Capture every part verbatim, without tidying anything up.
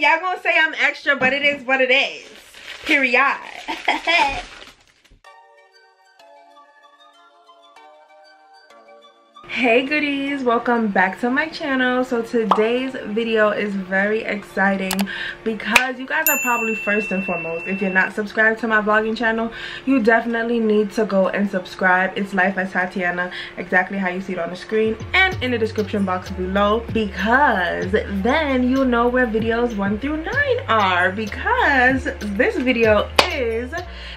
mean, y'all gonna say I'm extra, but it is what it is. Period. Hey goodies, welcome back to my channel. So today's video is very exciting because you guys are probably, first and foremost, if you're not subscribed to my vlogging channel, you definitely need to go and subscribe. It's Life by Tatiana, exactly how you see it on the screen and in the description box below, because then you'll know where videos one through nine are, because this video is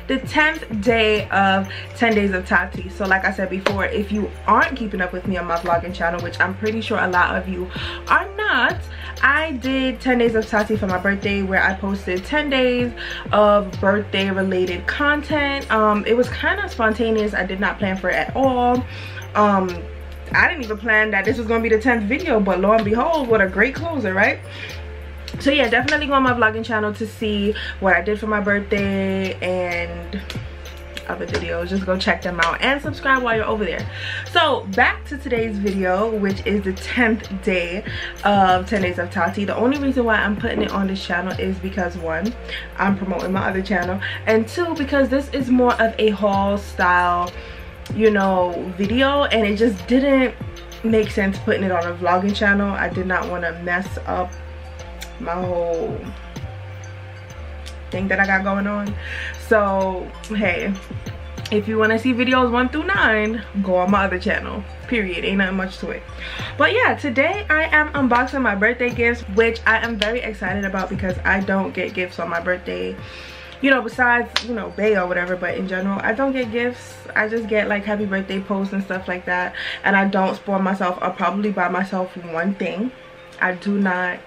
the tenth day of ten days of Tati. So like I said before, if you aren't keeping up with me on my vlogging channel, which I'm pretty sure a lot of you are not, I did ten days of Tati for my birthday, where I posted ten days of birthday related content. Um it was kind of spontaneous. I did not plan for it at all. um I didn't even plan that this was gonna be the tenth video, but lo and behold, what a great closer, right? So yeah, definitely go on my vlogging channel to see what I did for my birthday and other videos. Just go check them out and subscribe while you're over there. So back to today's video, which is the tenth day of ten days of Tati. The only reason why I'm putting it on this channel is because, one, I'm promoting my other channel, and two, because this is more of a haul style, you know, video, and it just didn't make sense putting it on a vlogging channel. I did not want to mess up my whole thing that I got going on. So hey, if you want to see videos one through nine, go on my other channel, period. Ain't nothing much to it. But yeah, today I am unboxing my birthday gifts, which I am very excited about because I don't get gifts on my birthday, you know, besides, you know, Bay or whatever. But in general, I don't get gifts. I just get like happy birthday posts and stuff like that, and I don't spoil myself. I'll probably buy myself one thing. I do not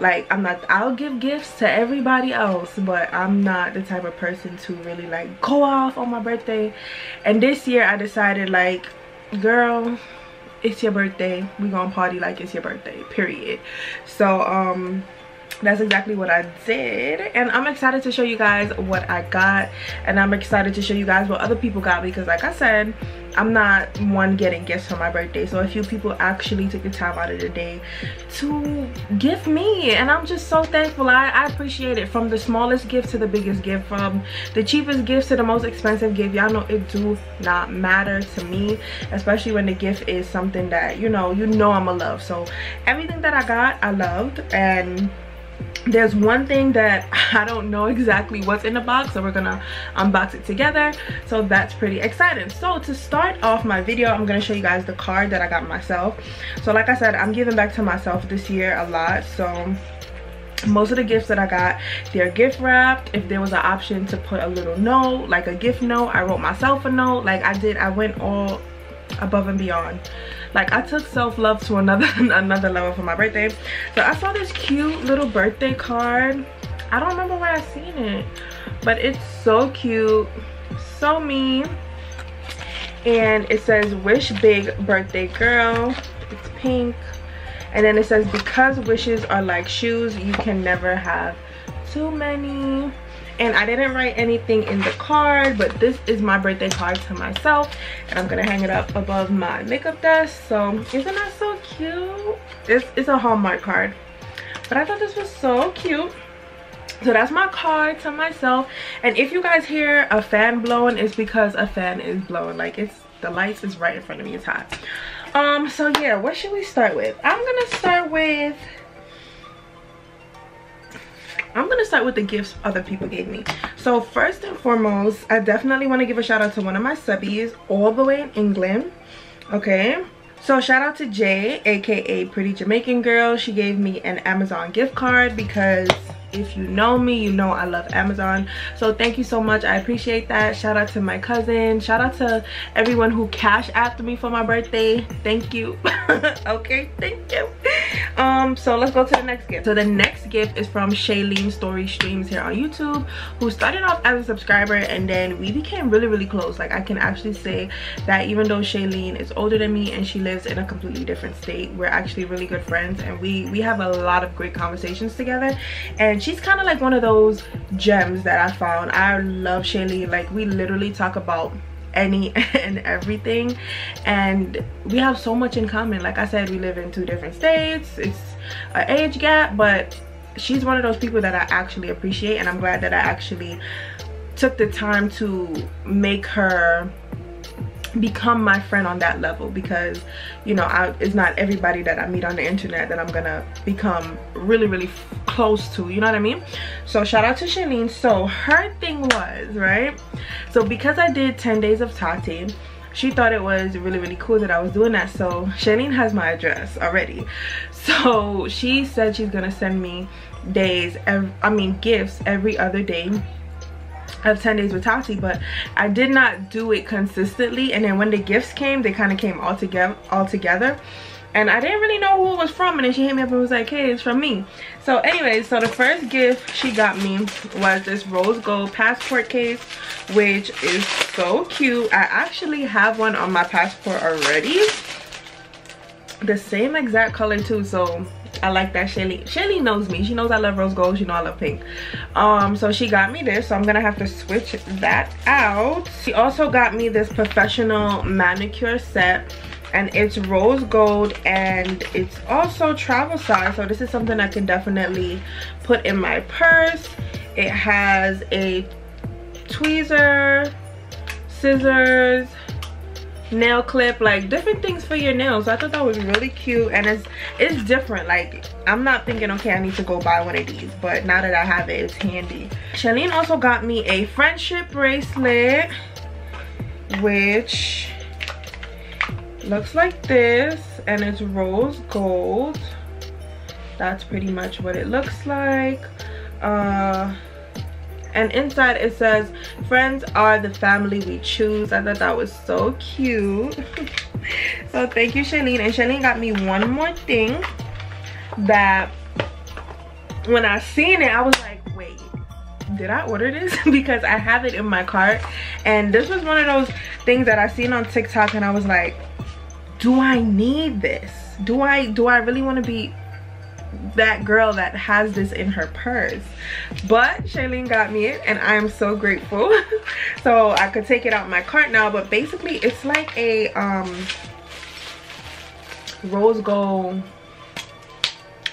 like, I'm not, I'll give gifts to everybody else, but I'm not the type of person to really like go off on my birthday. And this year I decided, like, girl, it's your birthday, we gonna party like it's your birthday, period. So um that's exactly what I did, and I'm excited to show you guys what I got, and I'm excited to show you guys what other people got, because like I said, I'm not one getting gifts for my birthday. So a few people actually took the time out of the day to gift me, and I'm just so thankful. I, I appreciate it. From the smallest gift to the biggest gift, from the cheapest gift to the most expensive gift, y'all know it do not matter to me, especially when the gift is something that, you know, you know I'ma love. So everything that I got, I loved. And there's one thing that I don't know exactly what's in the box, so we're gonna unbox it together, so that's pretty exciting. So to start off my video, I'm gonna show you guys the card that I got myself. So like I said, I'm giving back to myself this year a lot, so most of the gifts that I got, they're gift wrapped. If there was an option to put a little note, like a gift note, I wrote myself a note. Like I did, I went all above and beyond. Like I took self-love to another another level for my birthday. So I saw this cute little birthday card. I don't remember where I seen it, but it's so cute, so me, and it says wish big, birthday girl. It's pink, and then it says, because wishes are like shoes, you can never have too many. And I didn't write anything in the card, but this is my birthday card to myself, and I'm gonna hang it up above my makeup desk. So isn't that so cute? This is a Hallmark card, but I thought this was so cute. So that's my card to myself. And if you guys hear a fan blowing, it's because a fan is blowing. Like, it's the lights is right in front of me, it's hot. Um so yeah, what should we start with? I'm gonna start with I'm gonna start with the gifts other people gave me. So first and foremost, I definitely want to give a shout out to one of my subbies all the way in England. Okay, so shout out to Jay, aka Pretty Jamaican Girl. She gave me an Amazon gift card, because if you know me, you know I love Amazon. So thank you so much, I appreciate that. Shout out to my cousin, shout out to everyone who cashed after me for my birthday. Thank you. Okay, thank you. Um so let's go to the next gift. So the next gift is from Shaleen Story Streams here on YouTube, who started off as a subscriber, and then we became really really close. Like, I can actually say that even though Shaleen is older than me and she lives in a completely different state, we're actually really good friends, and we we have a lot of great conversations together. And she's kind of like one of those gems that I found. I love Shaleen. Like, we literally talk about any and everything, and we have so much in common. Like I said, we live in two different states, it's an age gap, but she's one of those people that I actually appreciate, and I'm glad that I actually took the time to make her become my friend on that level, because you know I, it's not everybody that I meet on the internet that I'm gonna become really really close to, you know what I mean? So shout out to Shaleen. So her thing was, right, so because I did ten days of Tati, she thought it was really really cool that I was doing that. So Shaleen has my address already, so she said she's gonna send me days every, I mean gifts every other day of ten days with Tati, but I did not do it consistently. And then when the gifts came, they kind of came all together all together and I didn't really know who it was from. And then she hit me up and was like, hey, it's from me. So anyways, so the first gift she got me was this rose gold passport case, which is so cute. I actually have one on my passport already, the same exact color too, so I like that. Shaleen Shaleen knows me. She knows I love rose gold. She knows I love pink. Um, so she got me this. So I'm gonna have to switch that out. She also got me this professional manicure set, and it's rose gold and it's also travel size. So this is something I can definitely put in my purse. It has a tweezer, scissors, nail clip, like different things for your nails. So I thought that was really cute, and it's it's different. Like I'm not thinking, okay, I need to go buy one of these, but now that I have it, it's handy. Shaleen also got me a friendship bracelet, which looks like this, and it's rose gold. That's pretty much what it looks like. uh And inside it says, friends are the family we choose. I thought that was so cute. So thank you, Shaleen. And Shaleen got me one more thing that when I seen it, I was like, wait, did I order this? Because I have it in my cart. And this was one of those things that I seen on TikTok and I was like, do I need this? Do I, do I really want to be that girl that has this in her purse? But Shaleen got me it and I'm so grateful. So I could take it out my cart now, but basically it's like a um rose gold,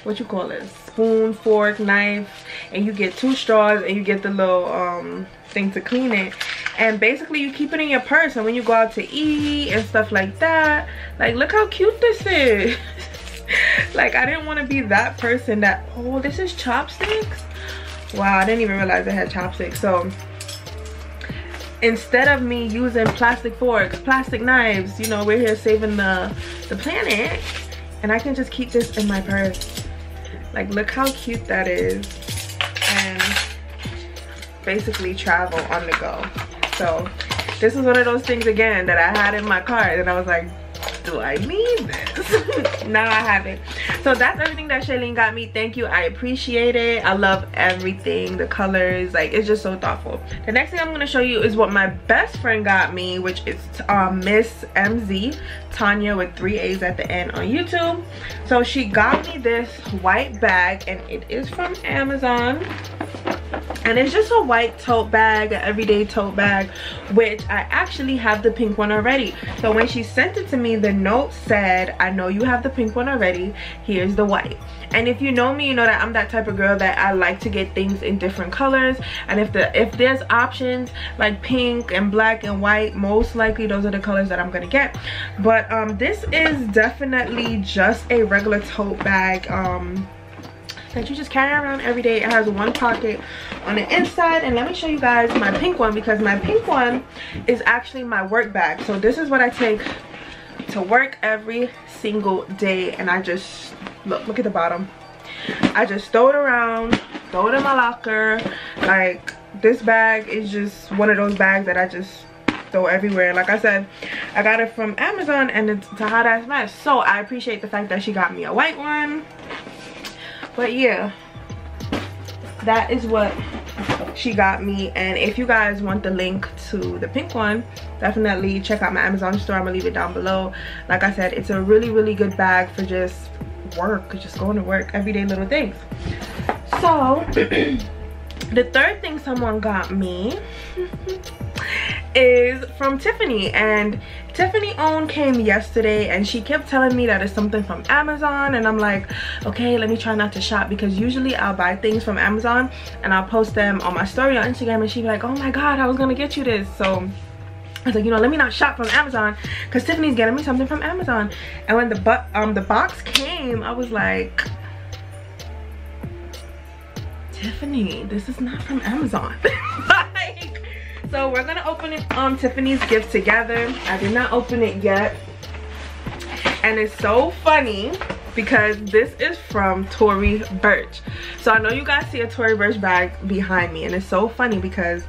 what you call it, spoon, fork, knife, and you get two straws and you get the little um thing to clean it. And basically you keep it in your purse, and when you go out to eat and stuff like that, like look how cute this is. Like I didn't want to be that person that, oh, this is chopsticks? Wow, I didn't even realize I had chopsticks. So instead of me using plastic forks, plastic knives, you know, we're here saving the the planet, and I can just keep this in my purse. Like look how cute that is, and basically travel on the go. So this is one of those things again that I had in my cart and I was like, do I need this? Now I have it. So that's everything that Shaleen got me. Thank you, I appreciate it. I love everything, the colors, like it's just so thoughtful. The next thing I'm going to show you is what my best friend got me, which is um, Miss Mz Tanyaaa with three A's at the end on YouTube. So she got me this white bag, and it is from Amazon. And it's just a white tote bag, an everyday tote bag, which I actually have the pink one already. So when she sent it to me, the note said, I know you have the pink one already, here's the white. And if you know me, you know that I'm that type of girl that I like to get things in different colors. And if the if there's options like pink and black and white, most likely those are the colors that I'm gonna get. But um, this is definitely just a regular tote bag. Um, that you just carry around every day. It has one pocket on the inside, and let me show you guys my pink one, because my pink one is actually my work bag. So this is what I take to work every single day, and I just look look at the bottom. I just throw it around, throw it in my locker. Like this bag is just one of those bags that I just throw everywhere. Like I said, I got it from Amazon and it's a hot ass mess. So I appreciate the fact that she got me a white one. But yeah, that is what she got me. And if you guys want the link to the pink one, definitely check out my Amazon store. I'm gonna leave it down below. Like I said, it's a really really good bag for just work, just going to work, everyday little things. So the third thing someone got me is from Tiffany, and Tiffany own came yesterday and she kept telling me that it's something from Amazon, and I'm like, okay, let me try not to shop, because usually I'll buy things from Amazon and I'll post them on my story on Instagram and she'd be like, oh my god, I was gonna get you this. So I was like, you know, let me not shop from Amazon because Tiffany's getting me something from Amazon. And when the but um the box came, I was like, Tiffany, this is not from Amazon. Like, so we're gonna open it, um Tiffany's gift together. I did not open it yet, and it's so funny because this is from Tory Burch. So I know you guys see a Tory Burch bag behind me, and it's so funny because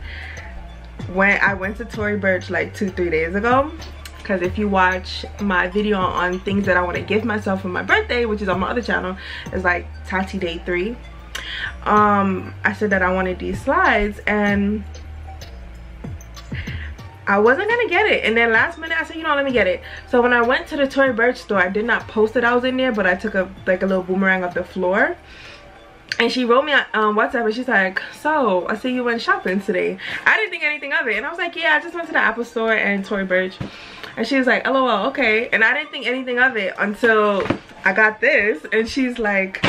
when I went to Tory Burch like two three days ago, because if you watch my video on things that I want to give myself for my birthday, which is on my other channel, it's like Tati Day three, um I said that I wanted these slides and I wasn't gonna get it, and then last minute I said, you know, let me get it. So when I went to the Tory Burch store, I did not post that I was in there, but I took a like a little boomerang off the floor. And she wrote me on um, WhatsApp and she's like, so I see you went shopping today. I didn't think anything of it. And I was like, yeah, I just went to the Apple store and Tory Burch. And she was like, lol, okay. And I didn't think anything of it until I got this. And she's like,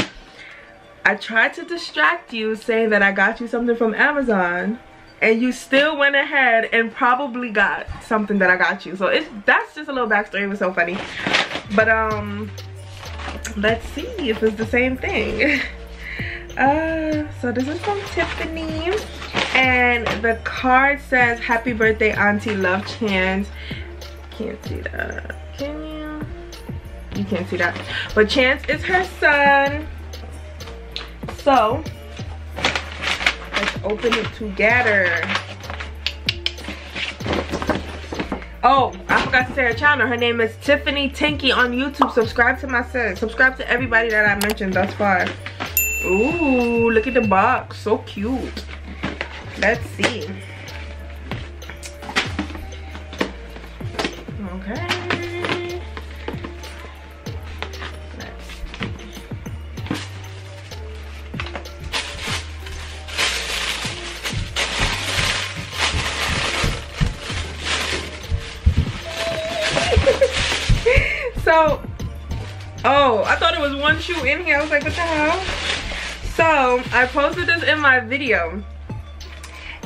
I tried to distract you saying that I got you something from Amazon, and you still went ahead and probably got something that I got you. So it's, that's just a little backstory. It was so funny. But um, let's see if it's the same thing. Uh, so this is from Tiffany, and the card says, happy birthday auntie, love Chance. Can't see that, can you? You can't see that, but Chance is her son. So let's open it together. Oh, I forgot to say her channel. Her name is Tiffany Tinky on YouTube. Subscribe to my sis. Subscribe to everybody that I mentioned thus far. Ooh, look at the box, so cute. Let's see. Okay. Let's see. So, oh, I thought it was one shoe in here. I was like, what the hell? So I posted this in my video,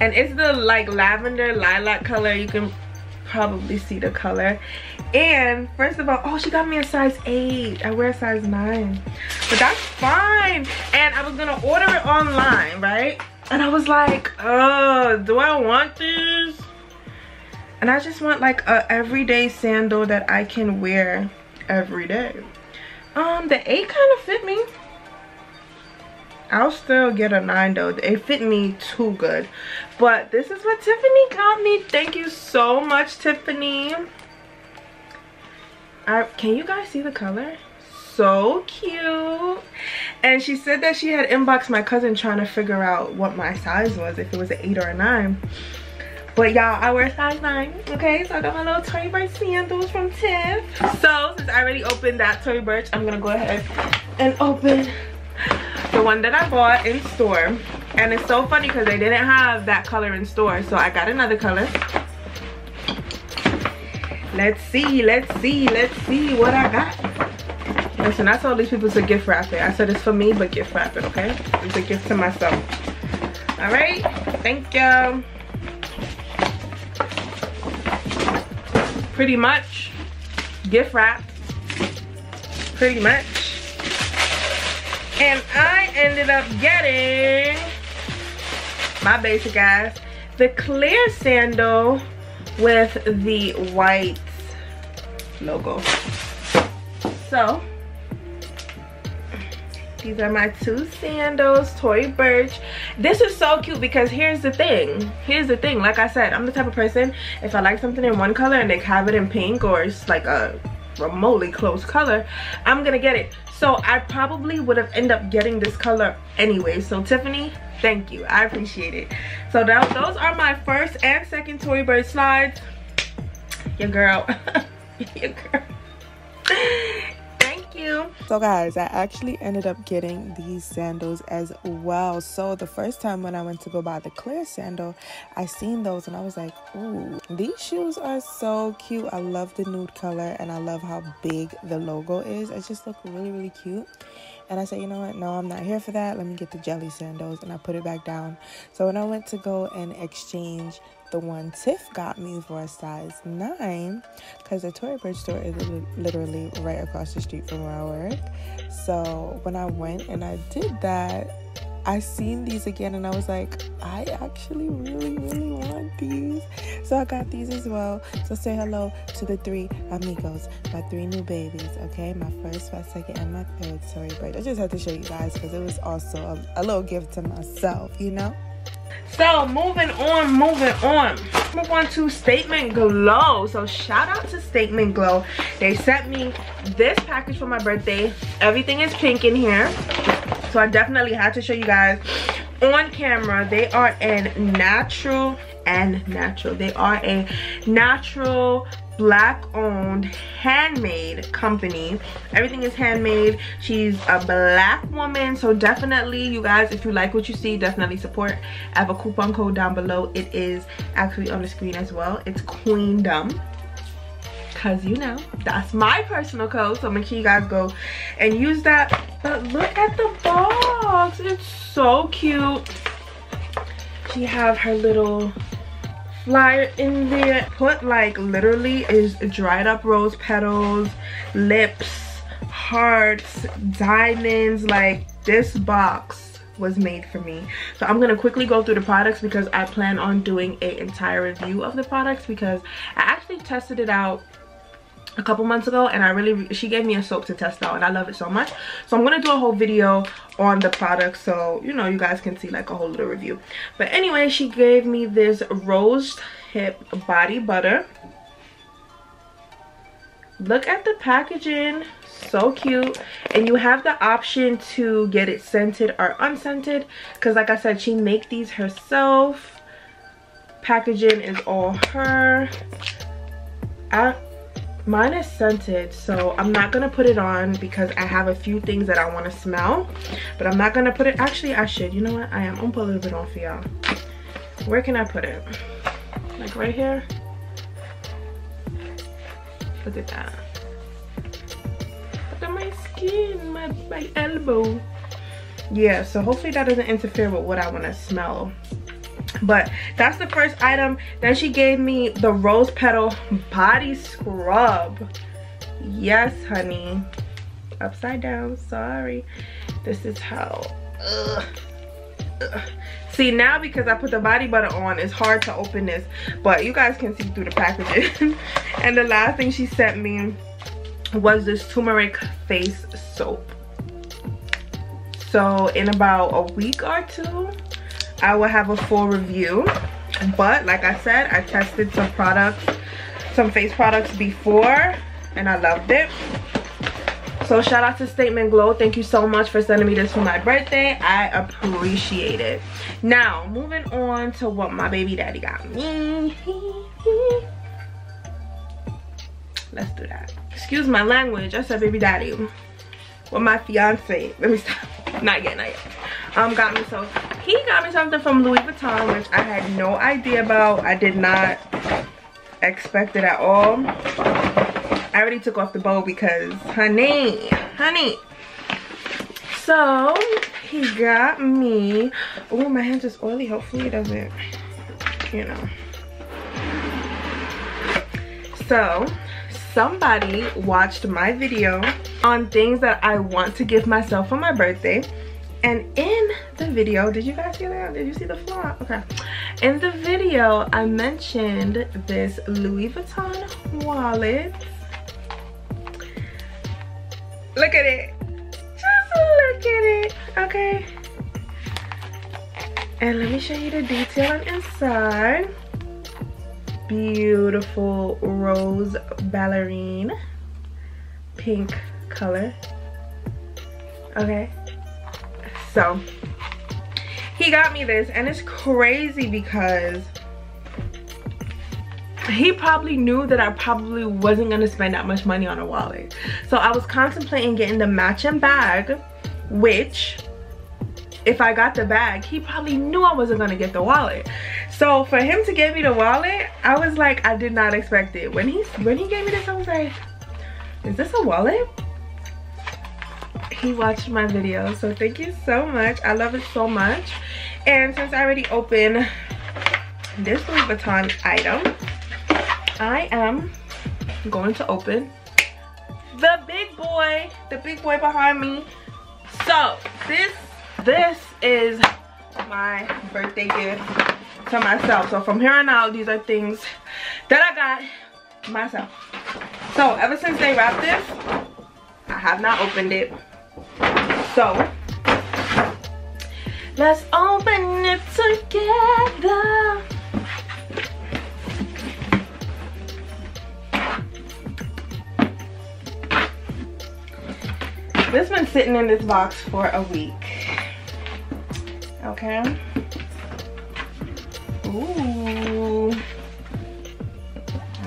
and it's the like lavender lilac color. You can probably see the color. And first of all, oh, she got me a size eight. I wear a size nine, but that's fine. And I was gonna order it online, right? And I was like, oh, do I want this? And I just want like a everyday sandal that I can wear every day. Um, the eight kind of fit me. I'll still get a nine though. It fit me too good. But this is what Tiffany got me. Thank you so much, Tiffany. I, can you guys see the color? So cute. And she said that she had inboxed my cousin trying to figure out what my size was, if it was an eight or a nine. But y'all, I wear size nine, okay? So I got my little Tory Burch sandals from Tiff. So since I already opened that Tory Burch, I'm gonna go ahead and open the one that I bought in store. And it's so funny because they didn't have that color in store, so I got another color. Let's see, let's see, let's see what I got. Listen, I told these people to gift wrap it. I said it's for me, but gift wrap it, okay? It's a gift to myself. All right, thank you. Pretty much gift wrap, pretty much. And I ended up getting, my basic ass, the clear sandal with the white logo. So these are my two sandals, Tory Burch. This is so cute because here's the thing. Here's the thing. Like I said, I'm the type of person, if I like something in one color and they have it in pink or it's like a remotely close color, I'm gonna get it. So I probably would have ended up getting this color anyway. So Tiffany, thank you. I appreciate it. So that, those are my first and second Tory Burch slides. Your girl. Your girl. Thank you. now. So guys, I actually ended up getting these sandals as well. So the first time when I went to go buy the clear sandal, I seen those and I was like, ooh, these shoes are so cute. I love the nude color and I love how big the logo is. It just looked really, really cute. And I said, you know what? No, I'm not here for that. Let me get the jelly sandals. And I put it back down. So when I went to go and exchange the one Tiff got me for a size nine, because the Tory Burch store is literally right across the street from where I work. So when I went and I did that, I seen these again and I was like, I actually really, really want these. So I got these as well. So say hello to the three amigos, my three new babies, okay? My first, my second, and my third. Sorry, but I just had to show you guys because it was also a, a little gift to myself, you know? So moving on, moving on. Move on to Statement Glow. So shout out to Statement Glow. They sent me this package for my birthday. Everything is pink in here. So I definitely had to show you guys on camera. They are a natural and natural. They are a natural, black-owned, handmade company. Everything is handmade. She's a black woman. So definitely, you guys, if you like what you see, definitely support. I have a coupon code down below. It is actually on the screen as well. It's Queendom. Because, you know, that's my personal code. So make sure you guys go and use that. But look at the box. It's so cute. She have her little flyer in there. Put, like, literally is dried up rose petals, lips, hearts, diamonds. Like, this box was made for me. So I'm gonna quickly go through the products because I plan on doing an entire review of the products, because I actually tested it out a couple months ago and I really, she gave me a soap to test out and I love it so much. So I'm gonna do a whole video on the product, so you know, you guys can see like a whole little review. But anyway, she gave me this rose hip body butter. Look at the packaging, so cute. And you have the option to get it scented or unscented, because like I said, she make these herself. Packaging is all her. I Mine is scented, so I'm not gonna put it on because I have a few things that I want to smell, but I'm not gonna put it. Actually, I should. You know what? I am. I'm gonna put a little bit on for y'all. Where can I put it? Like right here. Look at that. Look at my skin, my my elbow. Yeah. So hopefully that doesn't interfere with what I want to smell. But that's the first item. Then she gave me the rose petal body scrub. Yes, honey. Upside down. Sorry. This is how. Ugh. Ugh. See, now because I put the body butter on, it's hard to open this. But you guys can see through the packaging. And the last thing she sent me was this turmeric face soap. So in about a week or two, I will have a full review. But like I said, I tested some products, some face products before, and I loved it. So shout out to Statement Glow. Thank you so much for sending me this for my birthday. I appreciate it. Now, moving on to what my baby daddy got me. Let's do that. Excuse my language. I said baby daddy. Well, my fiance. Let me stop. Not yet, not yet. Um, got me so. He got me something from Louis Vuitton, which I had no idea about. I did not expect it at all. I already took off the bow because, honey, honey. So, he got me. Oh, my hands is oily. Hopefully it doesn't, you know. So, somebody watched my video on things that I want to give myself for my birthday. And in the video, did you guys see that? Did you see the vlog? Okay. In the video, I mentioned this Louis Vuitton wallet. Look at it. Just look at it. Okay. And let me show you the detail on inside. Beautiful rose ballerine. Pink color. Okay. So he got me this, and it's crazy because he probably knew that I probably wasn't gonna spend that much money on a wallet. So I was contemplating getting the matching bag, which if I got the bag, he probably knew I wasn't gonna get the wallet. So for him to give me the wallet, I was like, I did not expect it. When he when he gave me this, I was like, is this a wallet? He watched my video, so thank you so much. I love it so much. And since I already opened this Louis Vuitton item, I am going to open the big boy, the big boy behind me. So this this is my birthday gift to myself. So from here on out, these are things that I got myself. So ever since they wrapped this, I have not opened it. So let's open it together. This one's sitting in this box for a week. Okay. Ooh.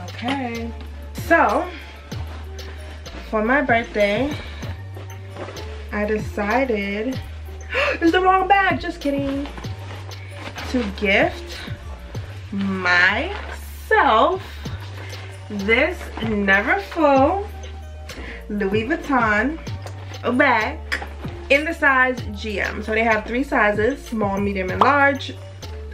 Okay. So, for my birthday, I decided, it's the wrong bag, just kidding, to gift myself this never full Louis Vuitton bag in the size G M. So they have three sizes, small, medium, and large.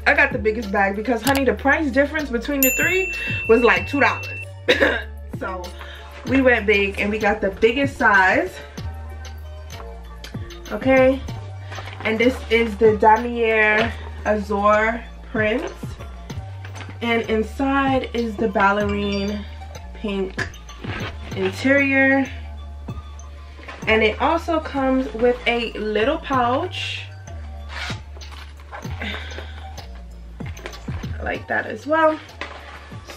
I got the biggest bag because, honey, the price difference between the three was like two dollars. So we went big and we got the biggest size. Okay. And this is the Damier Azure print. And inside is the ballerine pink interior. And it also comes with a little pouch like that as well.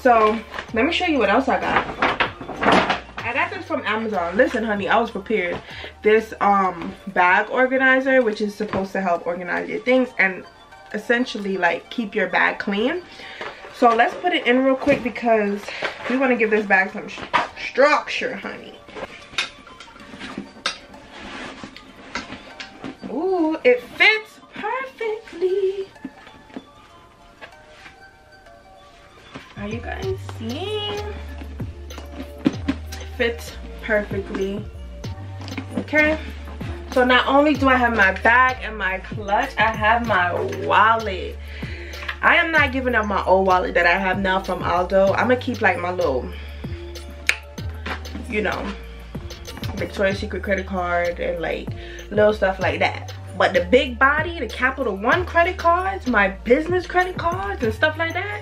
So let me show you what else I got. I got this from Amazon. Listen, honey, I was prepared. This um bag organizer, which is supposed to help organize your things and essentially like keep your bag clean. So let's put it in real quick because we want to give this bag some structure, honey. Ooh, it fits perfectly. Are you guys seeing? It fits perfectly. Okay. So not only do I have my bag and my clutch, I have my wallet. I am not giving up my old wallet that I have now from Aldo. I'm gonna keep like my little, you know, Victoria's Secret credit card and like little stuff like that. But the big body, the Capital One credit cards, my business credit cards and stuff like that,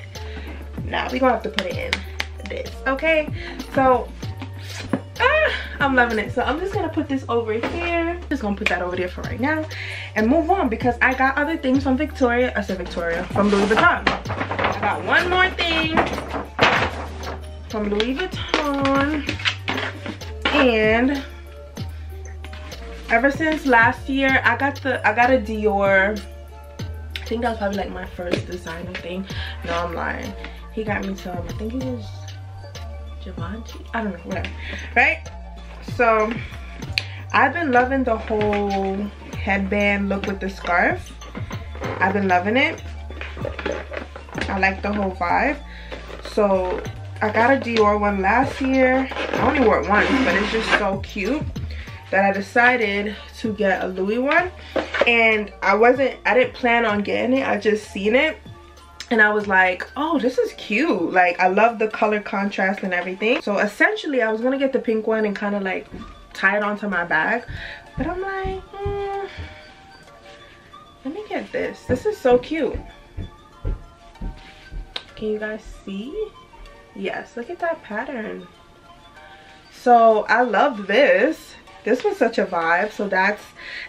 nah, we gonna have to put it in this. Okay, so ah, I'm loving it. So I'm just gonna put this over here, just gonna put that over there for right now and move on because I got other things from Victoria. I said Victoria, from Louis Vuitton. I got one more thing from Louis Vuitton. And ever since last year, I got the I got a Dior. I think that was probably like my first designer thing. No, I'm lying. He got me some, I think it was Givenchy. I don't know, whatever. Right? So I've been loving the whole headband look with the scarf. I've been loving it. I like the whole vibe. So I got a Dior one last year. I only wore it once, but it's just so cute that I decided to get a Louis one. And I wasn't, I didn't plan on getting it. I just seen it and I was like, oh, this is cute. Like, I love the color contrast and everything. So essentially I was gonna get the pink one and kind of like tie it onto my bag. But I'm like, mm, let me get this. This is so cute. Can you guys see? Yes, look at that pattern. So I love this. This was such a vibe. So that's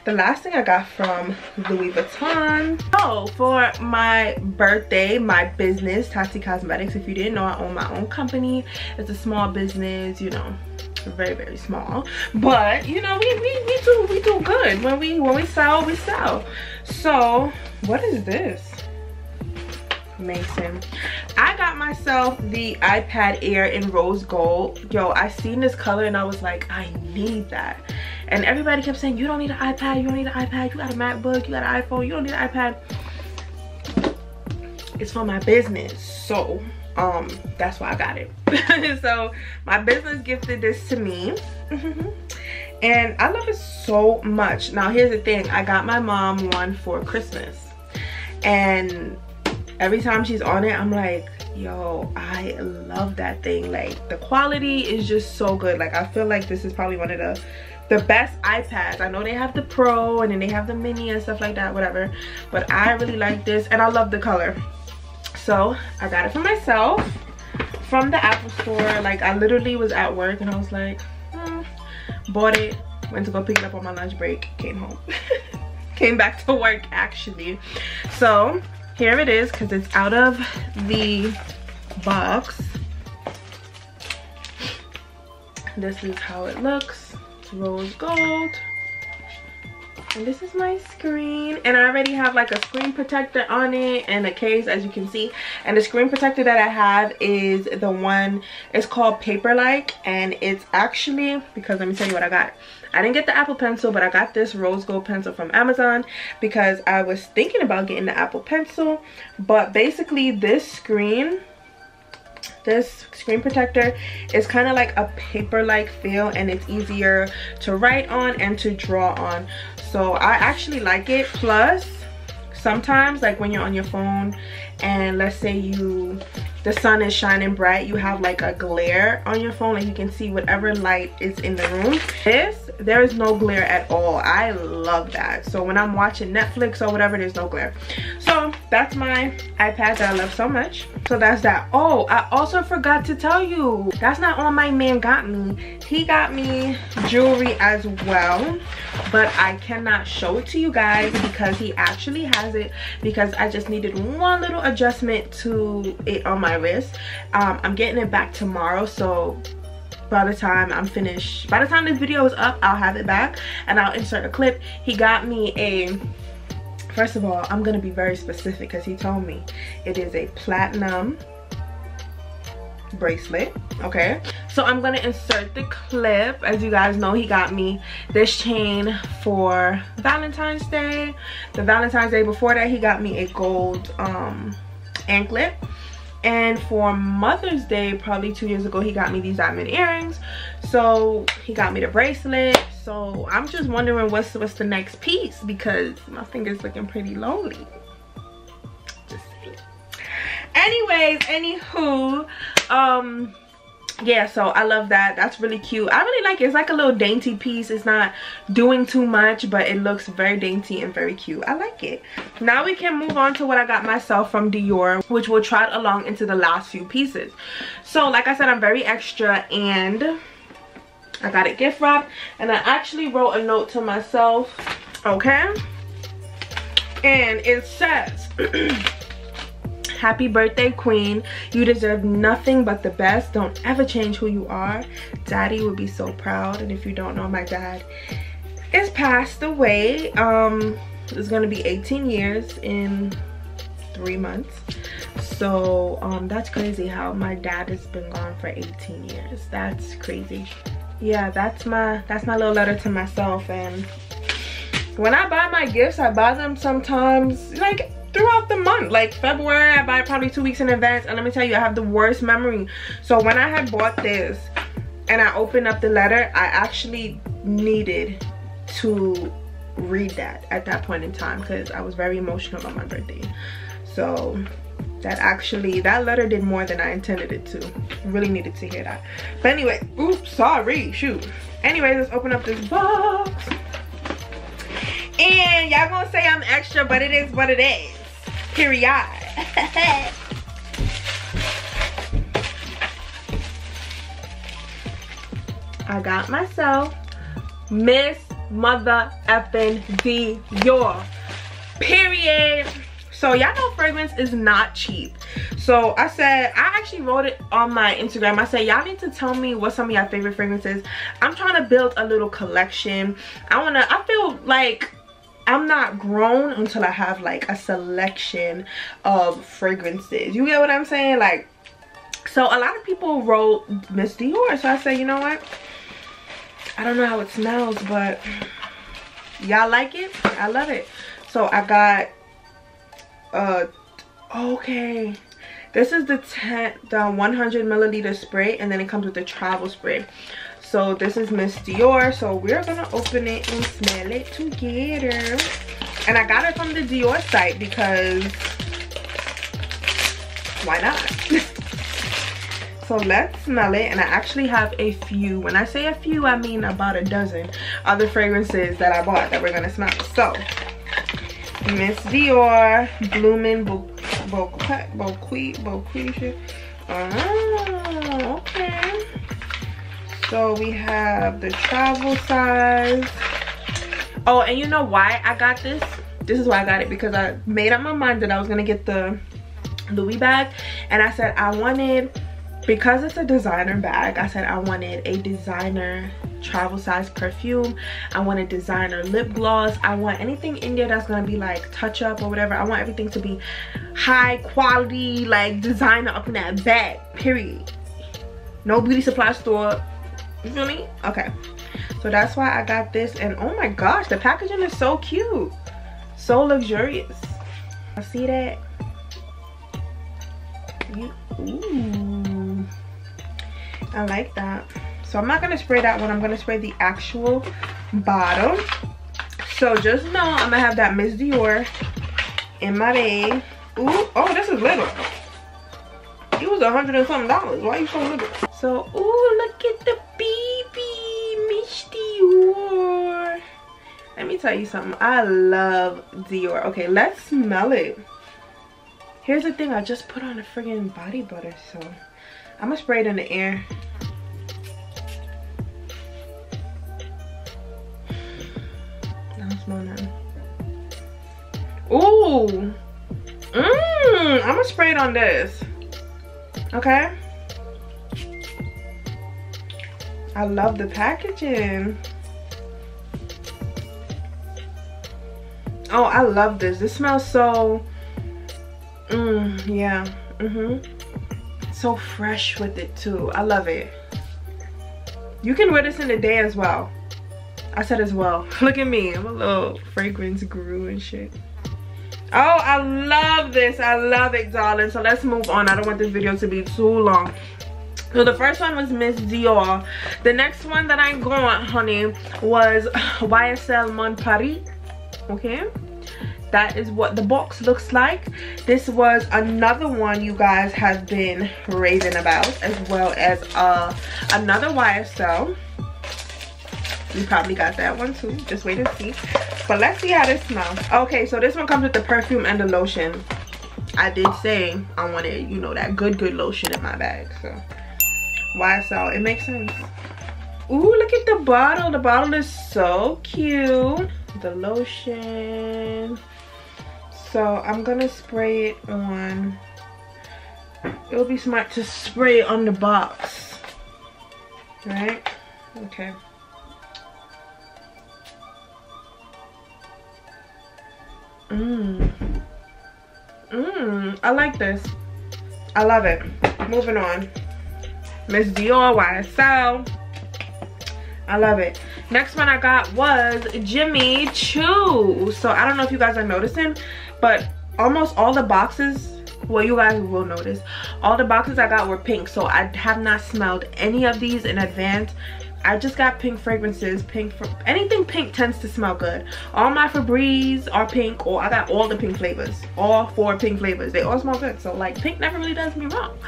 the last thing I got from Louis Vuitton. So for my birthday, my business, Tati Cosmetics, if you didn't know, I own my own company. It's a small business, you know, very very small, but you know, we we, we do we do good. When we when we sell, we sell. So what is this? Mason. I got myself the iPad Air in rose gold. Yo, I seen this color and I was like, I need that. And everybody kept saying, you don't need an iPad, you don't need an iPad, you got a MacBook, you got an iPhone, you don't need an iPad. It's for my business, so um that's why I got it. So my business gifted this to me. And I love it so much. Now here's the thing, I got my mom one for Christmas, and every time she's on it, I'm like, yo, I love that thing. Like, the quality is just so good. Like, I feel like this is probably one of the the best iPads. I know they have the Pro and then they have the Mini and stuff like that, whatever, but I really like this and I love the color. So I got it for myself from the Apple store. Like, I literally was at work and I was like, hmm. Bought it, went to go pick it up on my lunch break, came home. Came back to work, actually. So here it is, because it's out of the box. This is how it looks. It's rose gold. And this is my screen, and I already have like a screen protector on it and a case, as you can see. And the screen protector that I have is the one, it's called Paperlike, and it's actually, because let me tell you what I got. I didn't get the Apple pencil, but I got this rose gold pencil from Amazon because I was thinking about getting the Apple pencil. But basically this screen, this screen protector is kind of like a paper-like feel, and it's easier to write on and to draw on. So I actually like it. Plus, sometimes like when you're on your phone and let's say you, the sun is shining bright, you have like a glare on your phone and you can see whatever light is in the room. This, there is no glare at all. I love that. So when I'm watching Netflix or whatever, there's no glare. So that's my iPad that I love so much. So that's that. Oh, I also forgot to tell you, that's not all my man got me. He got me jewelry as well, but I cannot show it to you guys because he actually has it, because I just needed one little adjustment to it on my wrist. um I'm getting it back tomorrow, so by the time I'm finished, by the time this video is up, I'll have it back and I'll insert a clip. He got me a, first of all, I'm gonna be very specific because he told me it is a platinum bracelet. Okay, so I'm gonna insert the clip. As you guys know, he got me this chain for Valentine's Day. The Valentine's Day before that, he got me a gold um anklet, and for Mother's Day probably two years ago, he got me these diamond earrings. So he got me the bracelet. So I'm just wondering what's what's the next piece, because my finger's looking pretty lonely. Just saying. Anyways, anywho, um yeah, so I love that. That's really cute. I really like it. It's like a little dainty piece. It's not doing too much, but it looks very dainty and very cute. I like it. Now we can move on to what I got myself from Dior, which will trot along into the last few pieces. So like I said, I'm very extra, and I got it gift wrapped, and I actually wrote a note to myself, okay? And it says, happy birthday, queen. You deserve nothing but the best. Don't ever change who you are. Daddy would be so proud. And if you don't know, my dad is passed away. Um, it's gonna be eighteen years in three months. So um, that's crazy how my dad has been gone for eighteen years. That's crazy. Yeah, that's my, that's my little letter to myself. And when I buy my gifts, I buy them sometimes, like, throughout the month. Like February, I buy it probably two weeks in advance, and let me tell you, I have the worst memory. So when I had bought this and I opened up the letter, I actually needed to read that at that point in time because I was very emotional on my birthday. So that actually, that letter did more than I intended it to. I really needed to hear that. But anyway, oops, sorry, shoot. Anyway, let's open up this box. And y'all gonna say I'm extra, but it is what it is. Period. I got myself Miss Mother Effin' Dior. Period. So y'all know fragrance is not cheap. So I said, I actually wrote it on my Instagram. I said, y'all need to tell me what some of y'all favorite fragrances. I'm trying to build a little collection. I wanna, I feel like I'm not grown until I have like a selection of fragrances. You get what I'm saying? Like, so a lot of people wrote Miss Dior. So I said, you know what? I don't know how it smells, but y'all like it? I love it. So I got, uh, okay. This is the ten, the one hundred milliliter spray, and then it comes with the travel spray. So this is Miss Dior. So we're gonna open it and smell it together. And I got it from the Dior site because why not? So let's smell it. And I actually have a few, when I say a few, I mean about a dozen other fragrances that I bought that we're gonna smell. So Miss Dior Bloomin' Bouquet, Bouquet, Bouquet. Oh, okay. So we have the travel size. Oh, and you know why I got this? This is why I got it, because I made up my mind that I was gonna get the Louis bag, and I said I wanted, because it's a designer bag, I said I wanted a designer travel size perfume. I want a designer lip gloss. I want anything in there that's gonna be like touch up or whatever. I want everything to be high quality, like designer up in that bag, period. No beauty supply store, you feel me? Okay, so that's why I got this. And oh my gosh, the packaging is so cute, so luxurious. I see that. Ooh, I like that. So I'm not gonna spray that one, I'm gonna spray the actual bottle. So just know I'm gonna have that Miss Dior in my bag. Ooh, oh, this is little. It was a hundred and something dollars. Why are you so little? So ooh, look at the baby Miss Dior. Let me tell you something, I love Dior. Okay, let's smell it. Here's the thing, I just put on a friggin' body butter, so I'm gonna spray it in the air. I don't smell nothing. Ooh, mmm. I'm gonna spray it on this. Okay. I love the packaging. Oh, I love this. This smells so. Mmm. Yeah. Mhm. So fresh with it too. I love it. You can wear this in the day as well. I said as well. Look at me, I'm a little fragrance guru and shit. Oh, I love this. I love it, darling. So let's move on. I don't want this video to be too long. So the first one was Miss Dior. The next one that I got, honey, was Y S L Mon Paris. Okay, that is what the box looks like. This was another one you guys have been raving about, as well as uh another Y S L. You probably got that one too, just wait and see. But let's see how this smells. Okay, so this one comes with the perfume and the lotion. I did say I wanted, you know, that good good lotion in my bag, so Y S L, it makes sense. Ooh, look at the bottle. The bottle is so cute. The lotion. So I'm gonna spray it on. It'll be smart to spray it on the box, right? Okay. Mmm. Mmm. I like this. I love it. Moving on. Miss Dior Y S L. I love it. Next one I got was Jimmy Choo. So I don't know if you guys are noticing, but almost all the boxes, well, you guys will notice, all the boxes I got were pink. So I have not smelled any of these in advance. I just got pink fragrances. Pink, for anything pink tends to smell good. All my Febreze are pink, or I got all the pink flavors, all four pink flavors. They all smell good. So like, pink never really does me wrong.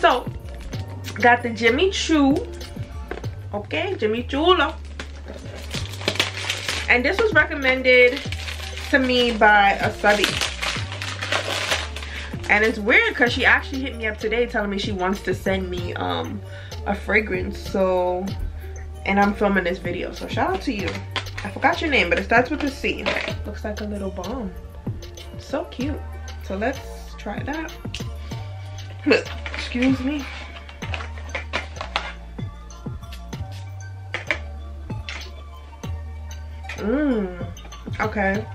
So got the Jimmy Choo. Okay, Jimmy Choo. And this was recommended to me by a subby. And it's weird because she actually hit me up today telling me she wants to send me um, a fragrance. So, and I'm filming this video. So shout out to you. I forgot your name, but it starts with a C. Looks like a little bomb. So cute. So let's try that. Look, excuse me. Mmm. Okay,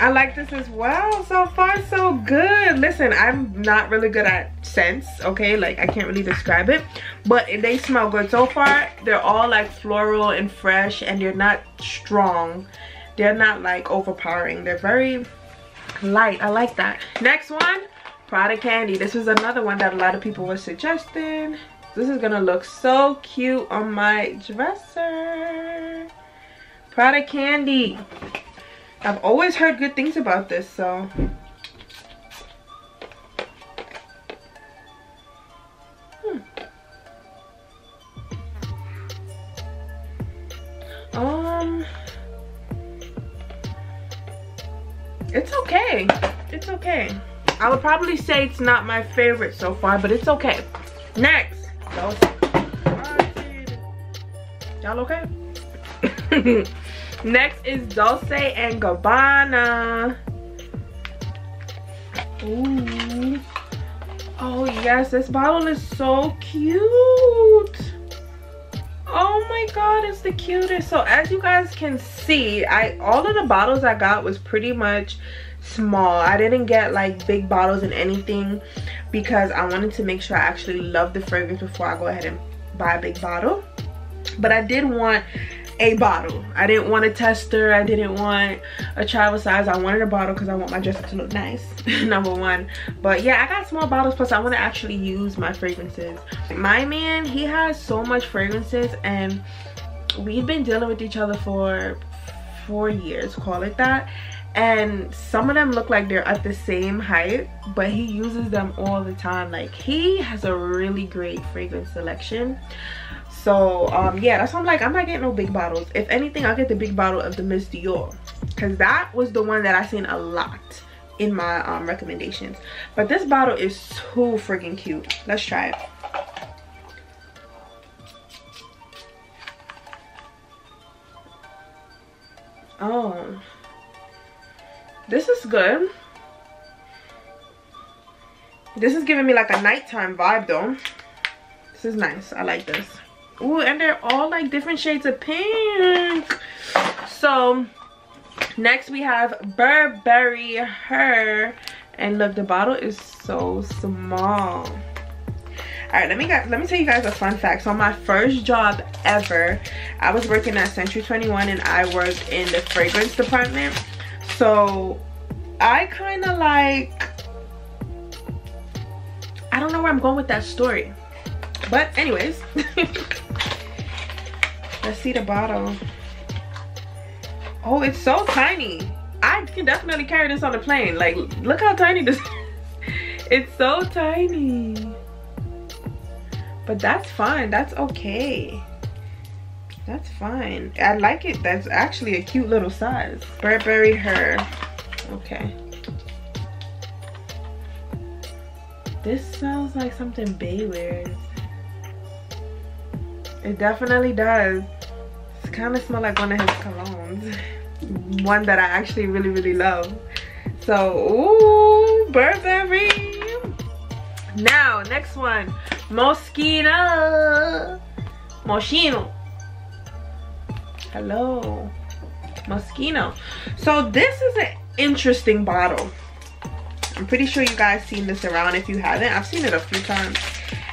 I like this as well. So far, so good. Listen, I'm not really good at scents, okay? Like, I can't really describe it, but they smell good so far. They're all like floral and fresh, and they're not strong. They're not like overpowering. They're very light. I like that. Next one, Prada Candy. This is another one that a lot of people were suggesting. This is gonna look so cute on my dresser. Prada Candy. I've always heard good things about this, so. Hmm. Um, it's okay. It's okay. I would probably say it's not my favorite so far, but it's okay. Next. Y'all okay? Next is Dolce and Gabbana. Ooh. Oh yes, this bottle is so cute. Oh my god, it's the cutest. So as you guys can see, I all of the bottles I got was pretty much small. I didn't get like big bottles and anything because I wanted to make sure I actually love the fragrance before I go ahead and buy a big bottle. But I did want a bottle. I didn't want a tester. I didn't want a travel size. I wanted a bottle because I want my dresser to look nice. Number one. But yeah, I got small bottles, plus I want to actually use my fragrances. My man, he has so much fragrances, and we've been dealing with each other for four years, call it that. And some of them look like they're at the same height, but he uses them all the time. Like, he has a really great fragrance selection. So um yeah, that's why I'm like, I'm not getting no big bottles. If anything, I'll get the big bottle of the Miss Dior, because that was the one that I seen a lot in my um recommendations. But this bottle is so freaking cute. Let's try it. Oh, this is good. This is giving me like a nighttime vibe though. This is nice. I like this. Ooh, and they're all like different shades of pink. So next we have Burberry Her, and look, the bottle is so small. All right, let me guys let me tell you guys a fun fact. So my first job ever, I was working at Century twenty-one, and I worked in the fragrance department. So I kind of like, I don't know where I'm going with that story, but anyways. Let's see the bottle. Oh, it's so tiny. I can definitely carry this on the plane. Like, look how tiny this is. It's so tiny. But that's fine. That's okay. That's fine. I like it. That's actually a cute little size. Burberry Her. Okay. This smells like something Bay wears. It definitely does. It kind of smells like one of his colognes. One that I actually really, really love. So, ooh, Burberry. Now, next one. Moschino. Moschino. Hello. Moschino. So, this is an interesting bottle. I'm pretty sure you guys seen this around. If you haven't, I've seen it a few times.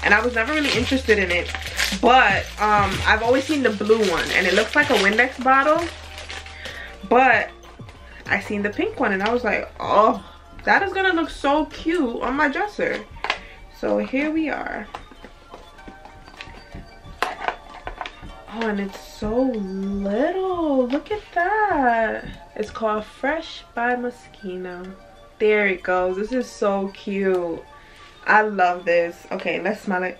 And I was never really interested in it. But um I've always seen the blue one, and it looks like a Windex bottle, but I seen the pink one, and I was like, oh, that is gonna look so cute on my dresser. So here we are. Oh, and it's so little. Look at that. It's called Fresh by Moschino. There it goes. This is so cute. I love this. Okay, let's smell it.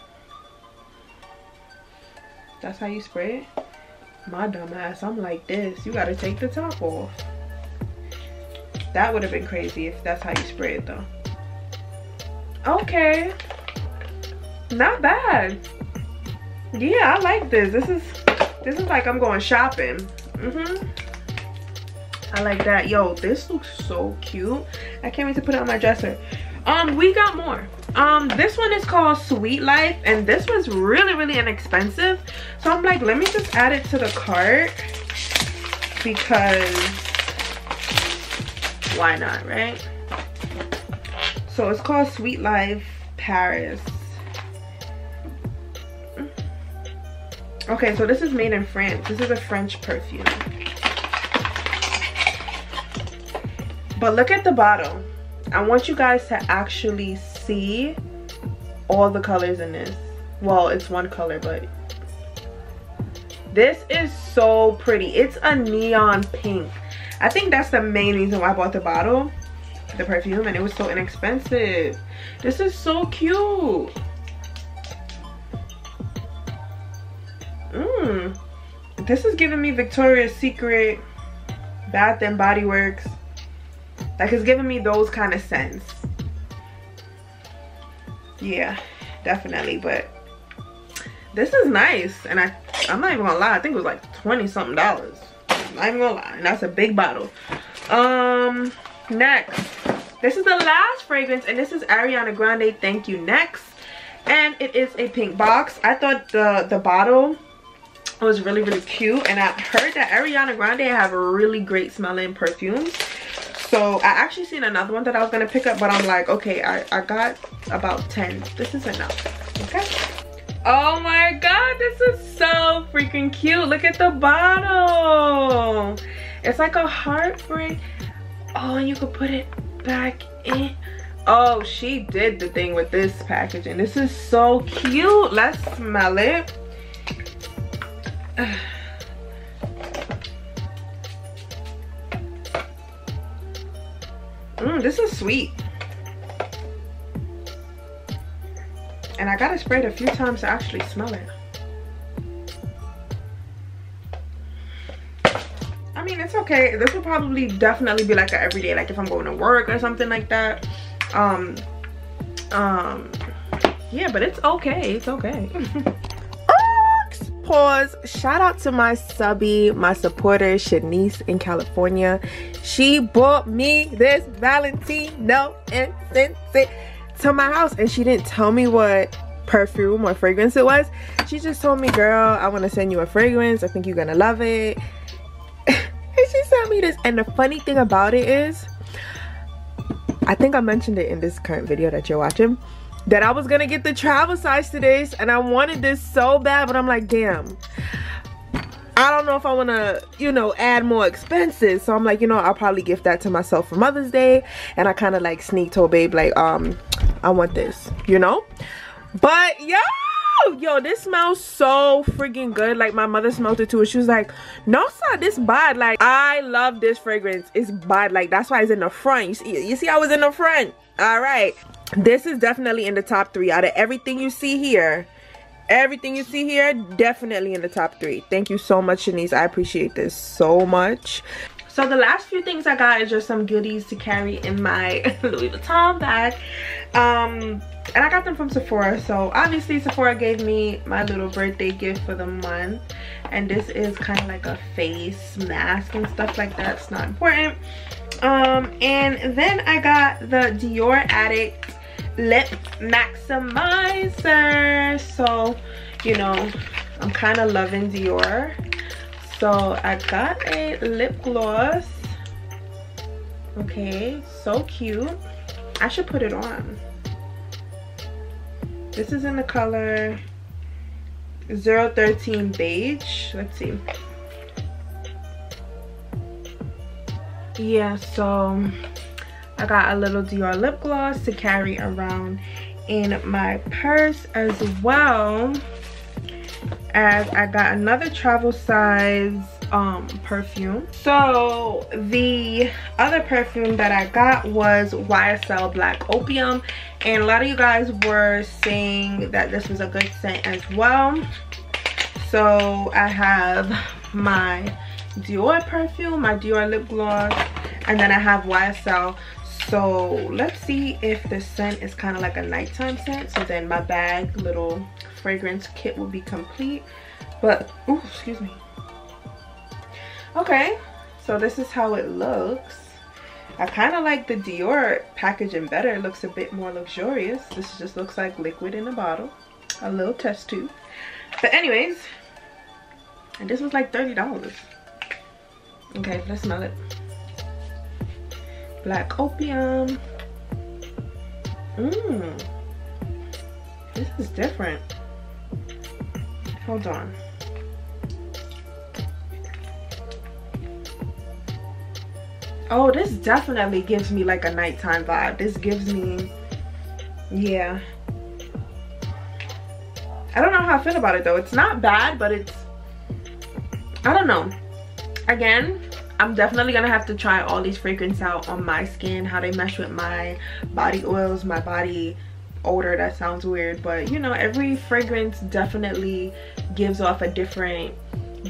That's how you spray it? My dumb ass, I'm like this. You gotta take the top off. That would have been crazy if that's how you spray it though. Okay. Not bad. Yeah, I like this. This is this is like I'm going shopping. Mm-hmm. I like that. Yo, this looks so cute. I can't wait to put it on my dresser. Um, we got more. Um, this one is called Sweet Life, and this was really, really inexpensive. So I'm like, let me just add it to the cart because why not, right? So it's called Sweet Life Paris. Okay, so this is made in France. This is a French perfume. But look at the bottle. I want you guys to actually see all the colors in this. Well, it's one color, but this is so pretty. It's a neon pink. I think that's the main reason why I bought the bottle, the perfume, and it was so inexpensive. This is so cute. Mmm. This is giving me Victoria's Secret, Bath and Body Works. Like, it's giving me those kind of scents. Yeah, definitely. But this is nice, and I, I'm not even gonna lie, I think it was like twenty something dollars. I'm not even gonna lie, and that's a big bottle. Um, next, this is the last fragrance, and this is Ariana Grande, Thank You Next. And it is a pink box. I thought the, the bottle was really, really cute, and I heard that Ariana Grande have a really great smelling perfumes. So I actually seen another one that I was gonna pick up, but I'm like, okay, I, I got about ten. This is enough, okay? Oh my god, this is so freaking cute. Look at the bottle. It's like a heartbreak. Oh, and you could put it back in. Oh, she did the thing with this packaging. This is so cute. Let's smell it. Mmm, this is sweet. And I gotta spray it a few times to actually smell it. I mean, it's okay. This will probably definitely be like an everyday, like if I'm going to work or something like that. Um, um, yeah, but it's okay. It's okay. Pause. Shout out to my subby, my supporter, Shanice in California. She bought me this Valentino and sent it to my house, and she didn't tell me what perfume or fragrance it was. She just told me, girl, I want to send you a fragrance. I think you're gonna love it. And she sent me this, and the funny thing about it is, I think I mentioned it in this current video that you're watching, that I was gonna get the travel size to this, and I wanted this so bad, but I'm like, damn, I don't know if I wanna, you know, add more expenses. So I'm like, you know, I'll probably gift that to myself for Mother's Day. And I kind of like sneak told babe, like, um, I want this, you know? But yo, yo, this smells so freaking good. Like, my mother smelled it too, and she was like, no, sir, this bad. Like, I love this fragrance. It's bad. Like, that's why it's in the front. You see, you see I was in the front. All right. This is definitely in the top three out of everything you see here. Everything you see here, definitely in the top three. Thank you so much, Shanice. I appreciate this so much. So the last few things I got is just some goodies to carry in my Louis Vuitton bag. Um, and I got them from Sephora. So obviously Sephora gave me my little birthday gift for the month. And this is kind of like a face mask and stuff like that. It's not important. Um, and then I got the Dior Addict Lip Maximizer. So, you know, I'm kind of loving Dior. So I got a lip gloss. Okay, so cute. I should put it on. This is in the color zero thirteen beige. Let's see. Yeah, so I got a little Dior lip gloss to carry around in my purse, as well as I got another travel size um perfume. So the other perfume that I got was Y S L Black Opium, and a lot of you guys were saying that this was a good scent as well. So I have my Dior perfume, my Dior lip gloss, and then I have Y S L. So let's see if the scent is kind of like a nighttime scent. So then my bag little fragrance kit will be complete. But ooh, excuse me. Okay, so this is how it looks. I kind of like the Dior packaging better. It looks a bit more luxurious. This just looks like liquid in a bottle, a little test tube. But anyways, and this was like thirty dollars. Okay, let's smell it. Black Opium. Mmm. This is different. Hold on. Oh, this definitely gives me like a nighttime vibe. This gives me, yeah. I don't know how I feel about it though. It's not bad, but it's, I don't know. Again, I'm definitely gonna have to try all these fragrances out on my skin, how they mesh with my body oils, my body odor. That sounds weird, but you know, every fragrance definitely gives off a different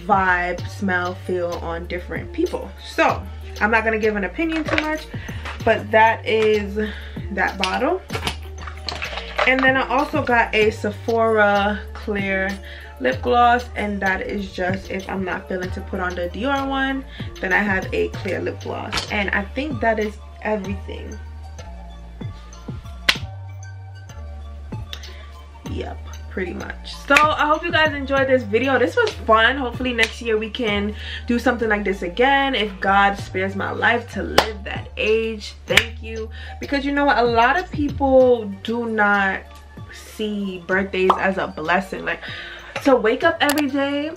vibe, smell, feel on different people. So I'm not gonna give an opinion too much, but that is that bottle. And then I also got a Sephora clear lip gloss, and that is just if I'm not feeling to put on the Dior one, then I have a clear lip gloss. And I think that is everything. Yep, pretty much. So I hope you guys enjoyed this video. This was fun. Hopefully next year we can do something like this again, if God spares my life to live that age. Thank you, because you know what, a lot of people do not see birthdays as a blessing. Like, to wake up every day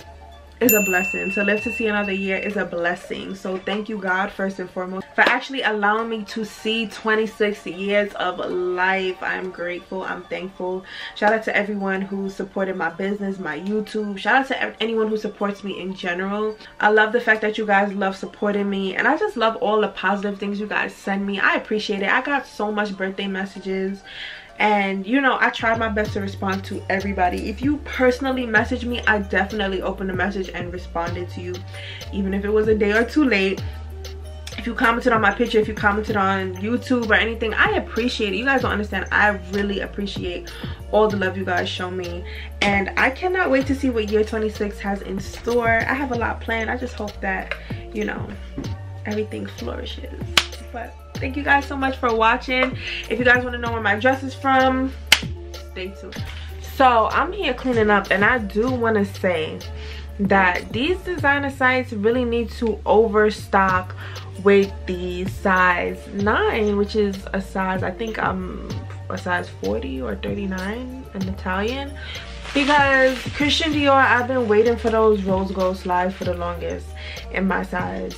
is a blessing. To live to see another year is a blessing. So thank you, God, first and foremost, for actually allowing me to see twenty-six years of life. I'm grateful. I'm thankful. Shout out to everyone who supported my business, my YouTube. Shout out to anyone who supports me in general. I love the fact that you guys love supporting me, and I just love all the positive things you guys send me. I appreciate it. I got so much birthday messages, and you know, I try my best to respond to everybody. If you personally message me, I definitely opened the message and responded to you, even if it was a day or two late. If you commented on my picture, if you commented on YouTube or anything, I appreciate it. You guys don't understand. I really appreciate all the love you guys show me, and I cannot wait to see what year twenty-six has in store. I have a lot planned. I just hope that, you know, everything flourishes. But thank you guys so much for watching. If you guys want to know where my dress is from, stay tuned. So I'm here cleaning up, and I do want to say that these designer sites really need to overstock with the size nine, which is a size, I think I'm a size forty or thirty-nine, an Italian. Because Christian Dior, I've been waiting for those rose gold slides for the longest in my size.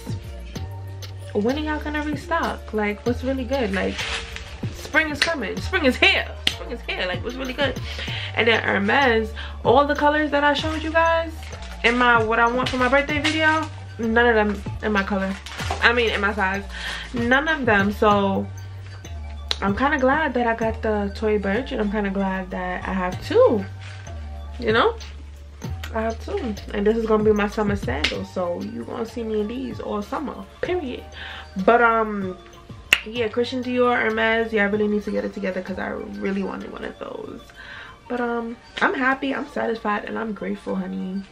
When are y'all gonna restock? Like, what's really good? Like, spring is coming. Spring is here. Spring is here. Like, what's really good? And then Hermes, all the colors that I showed you guys in my what I want for my birthday video, none of them in my color. I mean, in my size. None of them. So I'm kind of glad that I got the Tory Burch, and I'm kind of glad that I have two. You know? I have two, and this is gonna be my summer sandals, so you're gonna see me in these all summer, period. But um yeah, Christian Dior, Hermes, yeah, I really need to get it together because I really wanted one of those. But um I'm happy, I'm satisfied, and I'm grateful, honey.